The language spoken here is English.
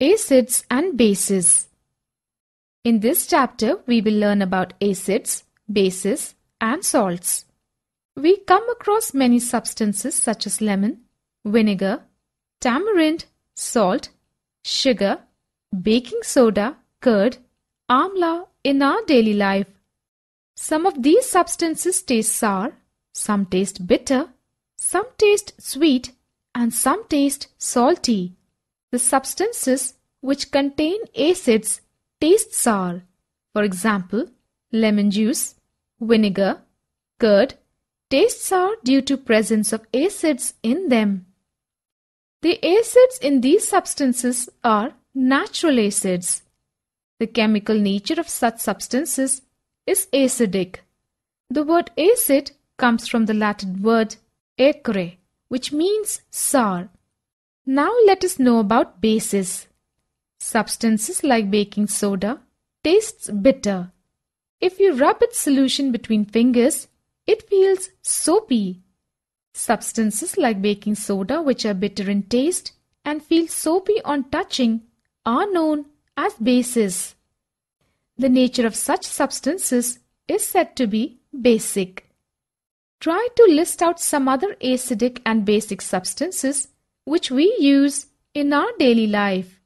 Acids and bases. In this chapter, we will learn about acids, bases, and salts. We come across many substances such as lemon, vinegar, tamarind, salt, sugar, baking soda, curd, amla in our daily life. Some of these substances taste sour, some taste bitter, some taste sweet, and some taste salty. The substances which contain acids taste sour. For example, lemon juice, vinegar, curd taste sour due to presence of acids in them. The acids in these substances are natural acids. The chemical nature of such substances is acidic. The word acid comes from the Latin word acre, which means sour. Now let us know about bases. Substances like baking soda tastes bitter. If you rub its solution between fingers, it feels soapy. Substances like baking soda, which are bitter in taste and feel soapy on touching, are known as bases. The nature of such substances is said to be basic. Try to list out some other acidic and basic substances which we use in our daily life.